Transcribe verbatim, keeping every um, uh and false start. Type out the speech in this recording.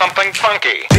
something funky.